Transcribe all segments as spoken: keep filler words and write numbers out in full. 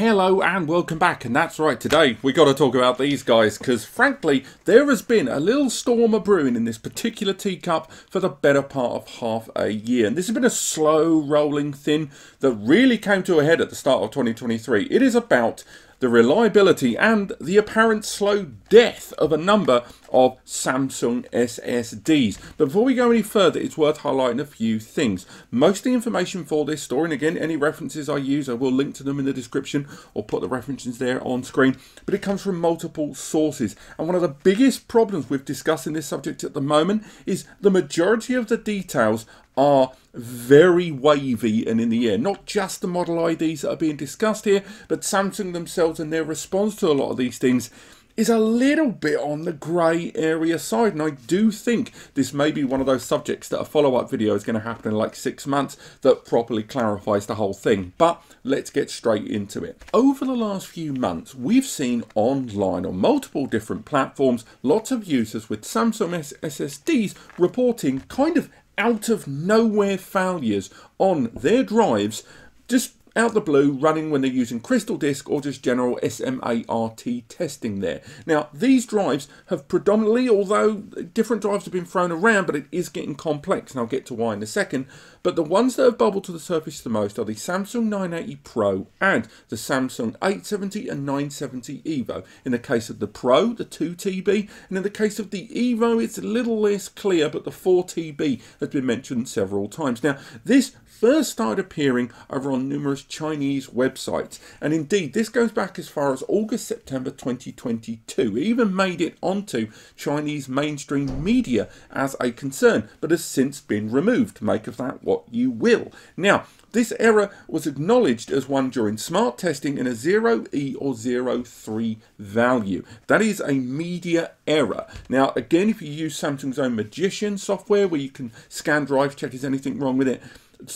Hello and welcome back, and that's right, today we got to talk about these guys because frankly there has been a little storm a brewing in this particular teacup for the better part of half a year, and this has been a slow rolling thing that really came to a head at the start of twenty twenty-three. It is about the reliability and the apparent slow death of a number of Samsung S S Ds. But before we go any further, it's worth highlighting a few things. Most of the information for this story, and again, any references I use, I will link to them in the description or put the references there on screen, but it comes from multiple sources. And one of the biggest problems with discussing this subject at the moment is the majority of the details are very wavy and in the air. Not just the model I Ds that are being discussed here, but Samsung themselves and their response to a lot of these things is a little bit on the grey area side, and I do think this may be one of those subjects that a follow-up video is going to happen in like six months that properly clarifies the whole thing. But let's get straight into it. Over the last few months, we've seen online on multiple different platforms lots of users with Samsung S S Ds reporting kind of out of nowhere failures on their drives, just out the blue, running when they're using Crystal Disk or just general S M A R T testing there. Now, these drives have predominantly, although different drives have been thrown around, but it is getting complex, and I'll get to why in a second, but the ones that have bubbled to the surface the most are the Samsung nine eighty Pro and the Samsung eight seventy and nine seventy E V O. In the case of the Pro, the two T B, and in the case of the E V O, it's a little less clear, but the four T B has been mentioned several times. Now, this first started appearing over on numerous Chinese websites, and indeed this goes back as far as August September twenty twenty-two. It even made it onto Chinese mainstream media as a concern, but has since been removed. Make of that what you will. Now, this error was acknowledged as one during smart testing in a zero E or zero three value. That is a media error. Now, again, if you use Samsung's own Magician software where you can scan drive, check is anything wrong with it,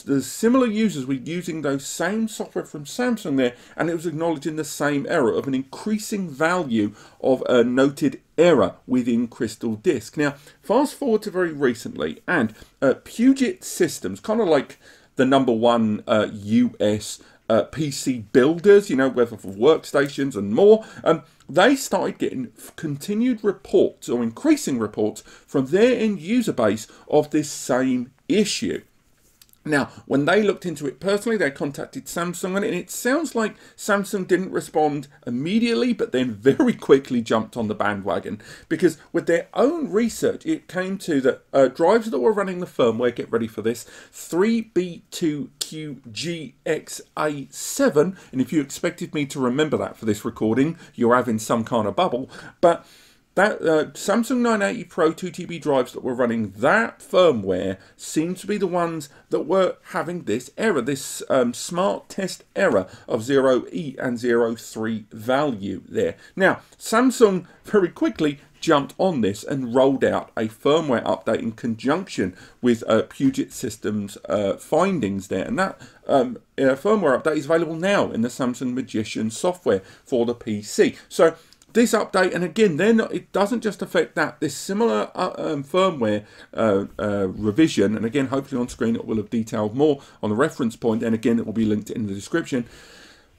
the similar users were using those same software from Samsung there, and it was acknowledging the same error of an increasing value of a noted error within Crystal Disk. Now, fast forward to very recently, and uh, Puget Systems, kind of like the number one uh, U S uh, P C builders, you know, whether for workstations and more, um, they started getting continued reports or increasing reports from their end user base of this same issue. Now, when they looked into it personally, they contacted Samsung on it, and it sounds like Samsung didn't respond immediately, but then very quickly jumped on the bandwagon, because with their own research, it came to that uh, drives that were running the firmware, get ready for this, three B two Q G X A seven, and if you expected me to remember that for this recording, you're having some kind of bubble, but that uh, Samsung nine eighty Pro two T B drives that were running that firmware seemed to be the ones that were having this error, this um, smart test error of zero E and zero three value there. Now, Samsung very quickly jumped on this and rolled out a firmware update in conjunction with uh, Puget Systems uh, findings there, and that um, uh, firmware update is available now in the Samsung Magician software for the P C. So this update, and again, they're not, it doesn't just affect that. This similar uh, um, firmware uh, uh, revision, and again, hopefully on screen it will have detailed more on the reference point, and again, it will be linked in the description,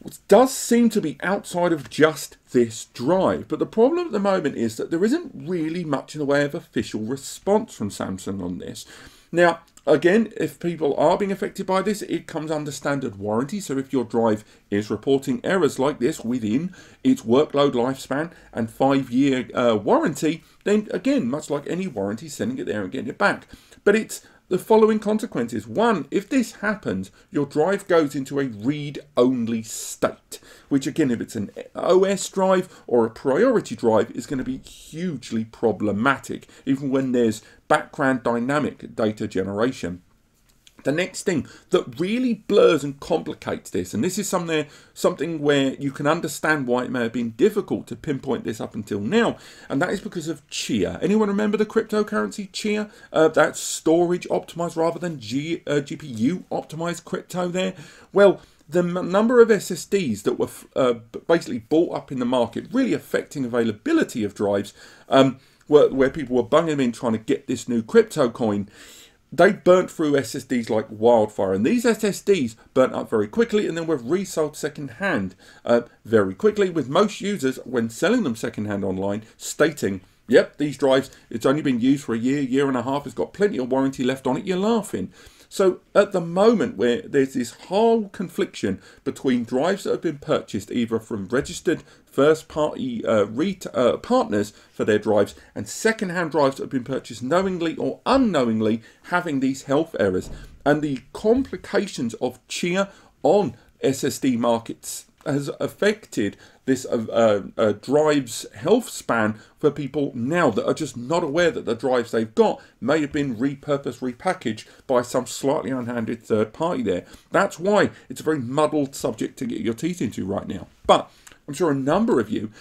which does seem to be outside of just this drive. But the problem at the moment is that there isn't really much in the way of official response from Samsung on this. Now, again, if people are being affected by this, it comes under standard warranty. So if your drive is reporting errors like this within its workload lifespan and five-year uh, warranty, then again, much like any warranty, sending it there and getting it back. But it's the following consequences. One, if this happens, your drive goes into a read-only state, which again, if it's an O S drive or a priority drive, is going to be hugely problematic, even when there's background dynamic data generation. The next thing that really blurs and complicates this, and this is something, something where you can understand why it may have been difficult to pinpoint this up until now, and that is because of Chia. Anyone remember the cryptocurrency Chia? Uh, that's storage optimized rather than G, uh, G P U optimized crypto there. Well, the number of S S Ds that were uh, basically bought up in the market, really affecting availability of drives, um, where, where people were bunging them in trying to get this new crypto coin, they burnt through S S Ds like wildfire, and these S S Ds burnt up very quickly and then were resold secondhand uh, very quickly, with most users, when selling them secondhand online, stating, yep, these drives, it's only been used for a year, year and a half, it's got plenty of warranty left on it, you're laughing. So at the moment, where there's this whole confliction between drives that have been purchased either from registered first-party uh, uh, partners for their drives, and second-hand drives that have been purchased knowingly or unknowingly having these health errors, and the complications of Chia on S S D markets has affected this uh, uh, drive's health span for people now that are just not aware that the drives they've got may have been repurposed, repackaged by some slightly unhanded third party there. That's why it's a very muddled subject to get your teeth into right now. But I'm sure a number of you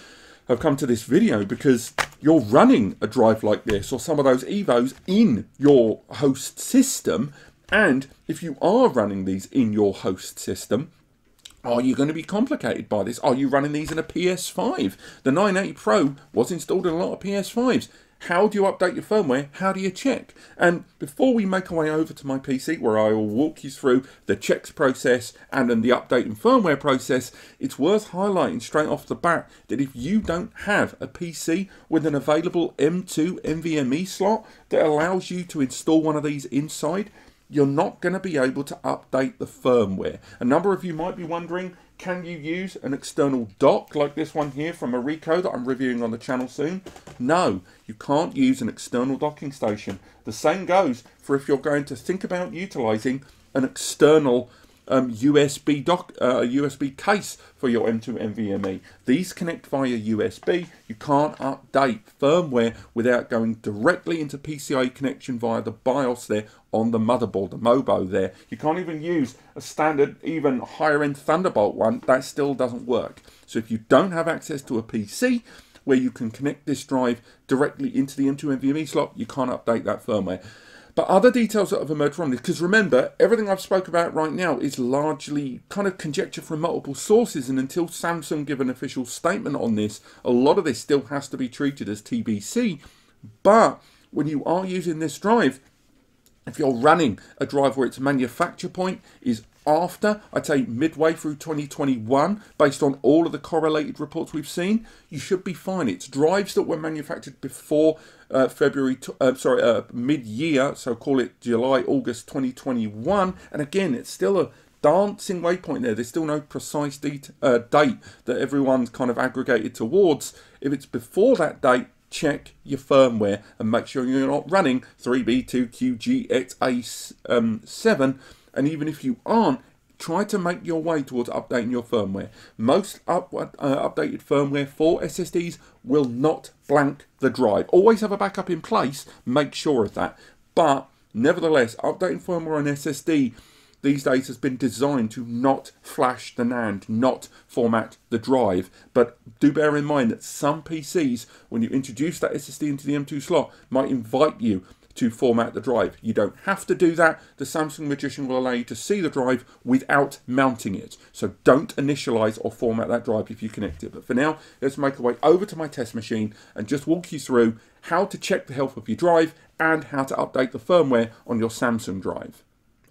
have come to this video because you're running a drive like this or some of those E V Os in your host system. And if you are running these in your host system, are you going to be complicated by this? Are you running these in a P S five? The nine eighty Pro was installed in a lot of P S fives. How do you update your firmware? How do you check? And before we make our way over to my P C, where I will walk you through the checks process and then the update and firmware process, it's worth highlighting straight off the bat that if you don't have a P C with an available M two N V M e slot that allows you to install one of these inside, you're not going to be able to update the firmware. A number of you might be wondering, can you use an external dock like this one here from a Ricoh that I'm reviewing on the channel soon? No, you can't use an external docking station. The same goes for if you're going to think about utilizing an external um, U S B dock, uh, U S B case for your M two N V M e. These connect via U S B. You can't update firmware without going directly into P C I connection via the BIOS there on the motherboard, the MOBO there. You can't even use a standard, even higher end Thunderbolt one. That still doesn't work. So if you don't have access to a P C where you can connect this drive directly into the M two N V M e slot, you can't update that firmware. But other details that have emerged from this, because remember, everything I've spoken about right now is largely kind of conjecture from multiple sources, and until Samsung give an official statement on this, a lot of this still has to be treated as T B C. But when you are using this drive, if you're running a drive where its manufacture point is after, I'd say midway through twenty twenty-one, based on all of the correlated reports we've seen, you should be fine. It's drives that were manufactured before uh, February, uh, sorry, uh, mid-year, so call it July, August twenty twenty-one. And again, it's still a dancing waypoint there. There's still no precise date, uh, date that everyone's kind of aggregated towards. If it's before that date, check your firmware and make sure you're not running three B two Q G X A seven. And even if you aren't, try to make your way towards updating your firmware. Most up, uh, updated firmware for S S Ds will not blank the drive. Always have a backup in place, make sure of that. But nevertheless, updating firmware on S S D these days has been designed to not flash the NAND, not format the drive. But do bear in mind that some P Cs, when you introduce that S S D into the M two slot, might invite you to format the drive. You don't have to do that. The Samsung Magician will allow you to see the drive without mounting it. So don't initialize or format that drive if you connect it. But for now, let's make our way over to my test machine and just walk you through how to check the health of your drive and how to update the firmware on your Samsung drive.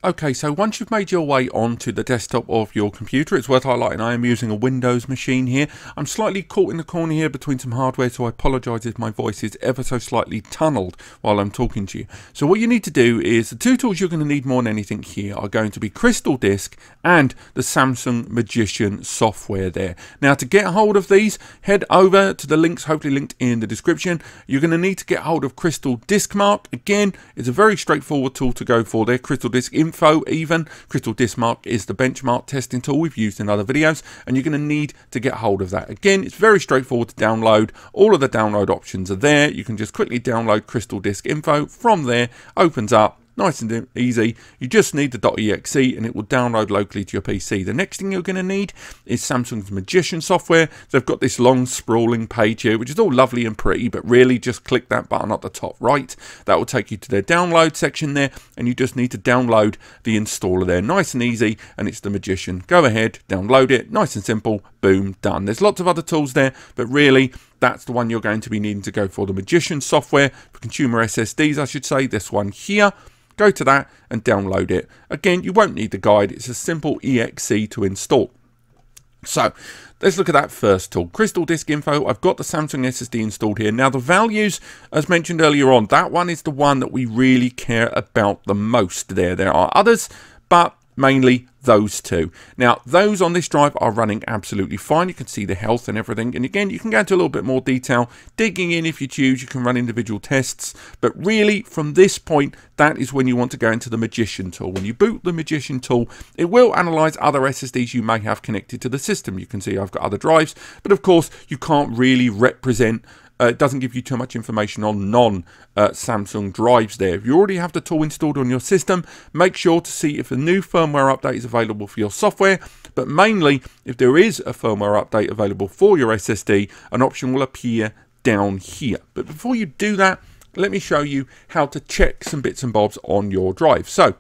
Okay, so once you've made your way onto the desktop of your computer, it's worth highlighting I am using a Windows machine here. I'm slightly caught in the corner here between some hardware, so I apologise if my voice is ever so slightly tunnelled while I'm talking to you. So what you need to do is, the two tools you're going to need more than anything here are going to be Crystal Disk and the Samsung Magician software there. Now to get hold of these, head over to the links hopefully linked in the description. You're going to need to get hold of Crystal Disk Mark. Again, it's a very straightforward tool to go for there, Crystal Disk Info. Even Crystal Disk Mark is the benchmark testing tool we've used in other videos, and you're going to need to get hold of that. Again, it's very straightforward to download. All of the download options are there. You can just quickly download Crystal Disk Info from there. Opens up nice and easy. You just need the .exe and it will download locally to your P C. The next thing you're going to need is Samsung's Magician software. They've got this long sprawling page here, which is all lovely and pretty, but really just click that button at the top right. That will take you to their download section there, and you just need to download the installer there. Nice and easy, and it's the Magician. Go ahead, download it. Nice and simple. Boom, done. There's lots of other tools there, but really that's the one you're going to be needing to go for. The Magician software for consumer S S Ds, I should say, this one here. Go to that and download it. Again, you won't need the guide. It's a simple E X E to install. So let's look at that first tool, Crystal Disk Info. I've got the Samsung S S D installed here. Now the values, as mentioned earlier on, that one is the one that we really care about the most there. There are others, but mainly those two. Now those on this drive are running absolutely fine. You can see the health and everything, and again you can go into a little bit more detail digging in if you choose. You can run individual tests, but really from this point that is when you want to go into the Magician tool. When you boot the Magician tool, it will analyze other S S Ds you may have connected to the system. You can see I've got other drives, but of course you can't really represent Uh, it doesn't give you too much information on non-Samsung uh, drives there. If you already have the tool installed on your system, make sure to see if a new firmware update is available for your software. But mainly, if there is a firmware update available for your S S D, an option will appear down here. But before you do that, let me show you how to check some bits and bobs on your drive. So,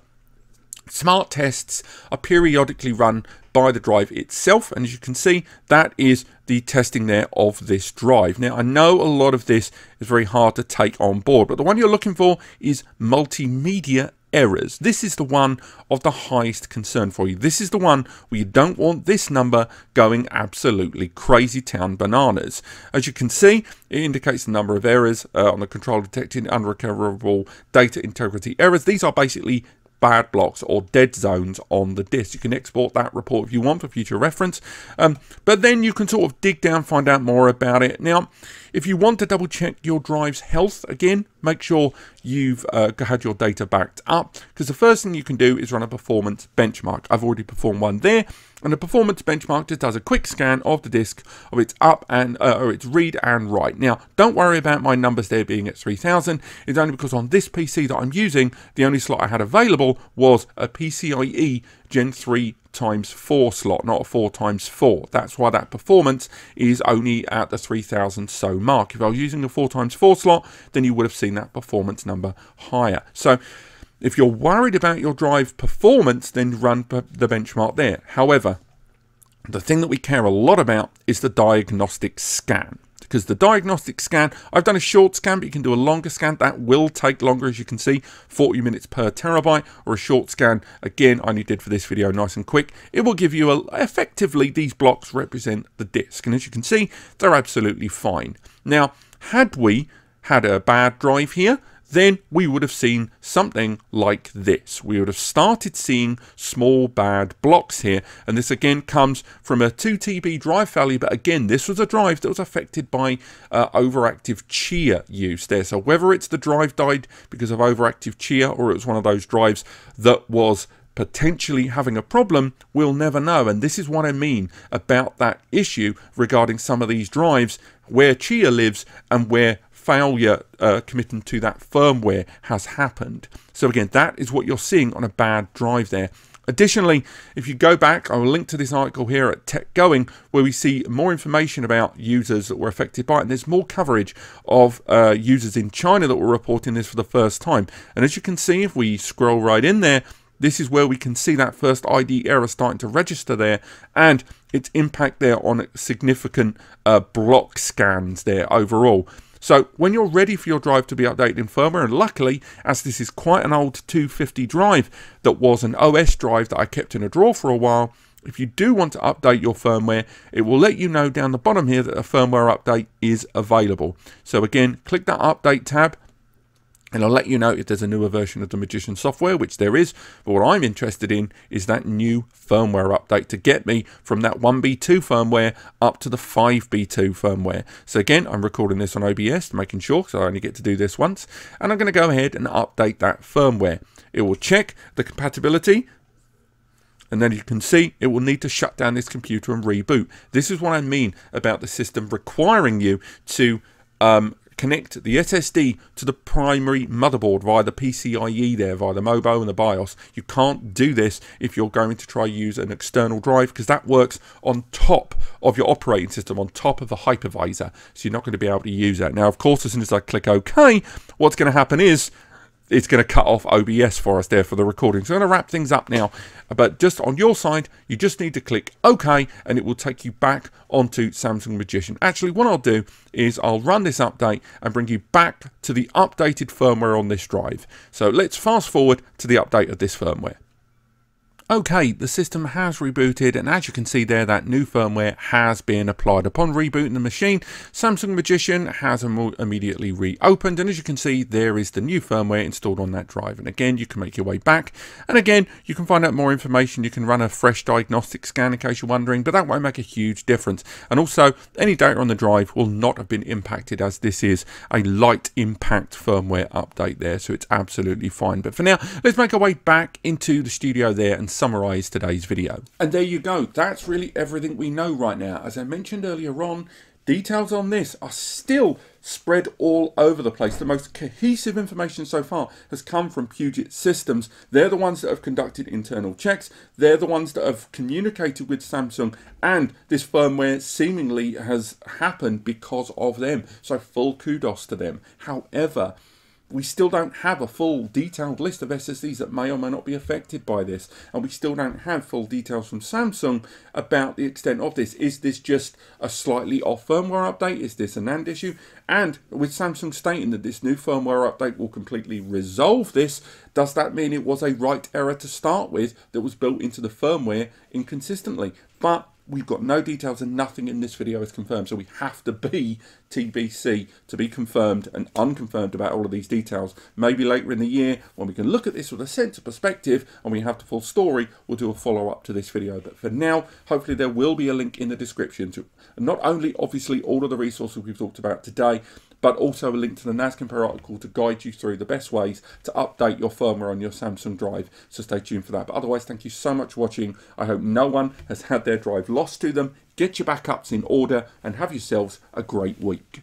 smart tests are periodically run by the drive itself, and as you can see, that is the testing there of this drive. Now I know a lot of this is very hard to take on board, but the one you're looking for is multimedia errors. This is the one of the highest concern for you. This is the one where you don't want this number going absolutely crazy town bananas. As you can see, it indicates the number of errors uh, on the control detected unrecoverable data integrity errors. These are basically bad blocks or dead zones on the disk. You can export that report if you want for future reference, um, but then you can sort of dig down, find out more about it. Now if you want to double check your drive's health, again make sure you've uh, had your data backed up, because the first thing you can do is run a performance benchmark. I've already performed one there, and the performance benchmark just does a quick scan of the disk of its up and uh, or its read and write. Now don't worry about my numbers there being at three thousand. It's only because on this P C that I'm using, the only slot I had available was a PCIe Gen three times four slot, not a four times four. That's why that performance is only at the three thousand so mark. If I was using a four times four slot, then you would have seen that performance number higher. So if you're worried about your drive performance, then run the benchmark there. However, the thing that we care a lot about is the diagnostic scan. Because the diagnostic scan, I've done a short scan, but you can do a longer scan. That will take longer, as you can see, forty minutes per terabyte, or a short scan, again, I only did for this video, nice and quick. It will give you, a, effectively, these blocks represent the disk. And as you can see, they're absolutely fine. Now, had we had a bad drive here, then we would have seen something like this. We would have started seeing small bad blocks here, and this again comes from a two T B drive failure, but again this was a drive that was affected by uh, overactive Chia use there. So whether it's the drive died because of overactive Chia, or it was one of those drives that was potentially having a problem, we'll never know. And this is what I mean about that issue regarding some of these drives, where Chia lives and where failure uh, committing to that firmware has happened. So again, that is what you're seeing on a bad drive there. Additionally, if you go back, I will link to this article here at TechGoing, where we see more information about users that were affected by it, and there's more coverage of uh, users in China that were reporting this for the first time. And as you can see, if we scroll right in there, this is where we can see that first I D error starting to register there, and its impact there on significant uh, block scans there overall. So when you're ready for your drive to be updated in firmware, and luckily, as this is quite an old two fifty drive that was an O S drive that I kept in a drawer for a while, if you do want to update your firmware, it will let you know down the bottom here that a firmware update is available. So again, click that update tab, and I'll let you know if there's a newer version of the Magician software, which there is. But what I'm interested in is that new firmware update to get me from that one B two firmware up to the five B two firmware. So again, I'm recording this on O B S, making sure, because I only get to do this once. And I'm going to go ahead and update that firmware. It will check the compatibility, and then you can see it will need to shut down this computer and reboot. This is what I mean about the system requiring you to um, connect the S S D to the primary motherboard via the PCIe there, via the MOBO and the BIOS. You can't do this if you're going to try use an external drive, because that works on top of your operating system, on top of the hypervisor. So you're not going to be able to use that. Now, of course, as soon as I click OK, what's going to happen is it's going to cut off O B S for us there for the recording. So I'm going to wrap things up now, but just on your side, you just need to click OK, and it will take you back onto Samsung Magician. Actually, what I'll do is I'll run this update and bring you back to the updated firmware on this drive. So let's fast forward to the update of this firmware. Okay, the system has rebooted, and as you can see there, that new firmware has been applied. Upon rebooting the machine, Samsung Magician has im- immediately reopened, and as you can see, there is the new firmware installed on that drive. And again, you can make your way back, and again, you can find out more information. You can run a fresh diagnostic scan in case you're wondering, but that won't make a huge difference. And also, any data on the drive will not have been impacted, as this is a light impact firmware update there, so it's absolutely fine. But for now, let's make our way back into the studio there and summarize today's video. And there you go, that's really everything we know right now. As I mentioned earlier on, details on this are still spread all over the place. The most cohesive information so far has come from Puget Systems. They're the ones that have conducted internal checks. They're the ones that have communicated with Samsung, and this firmware seemingly has happened because of them. So full kudos to them. However, we still don't have a full detailed list of S S Ds that may or may not be affected by this. And we still don't have full details from Samsung about the extent of this. Is this just a slightly off firmware update? Is this a NAND issue? And with Samsung stating that this new firmware update will completely resolve this, does that mean it was a write error to start with that was built into the firmware inconsistently? But we've got no details, and nothing in this video is confirmed, so we have to be T B C to be confirmed and unconfirmed about all of these details. Maybe later in the year, when we can look at this with a sense of perspective and we have the full story, we'll do a follow-up to this video. But for now, hopefully there will be a link in the description to not only, obviously, all of the resources we've talked about today, but also a link to the NASCompares article to guide you through the best ways to update your firmware on your Samsung drive. So stay tuned for that. But otherwise, thank you so much for watching. I hope no one has had their drive lost to them. Get your backups in order, and have yourselves a great week.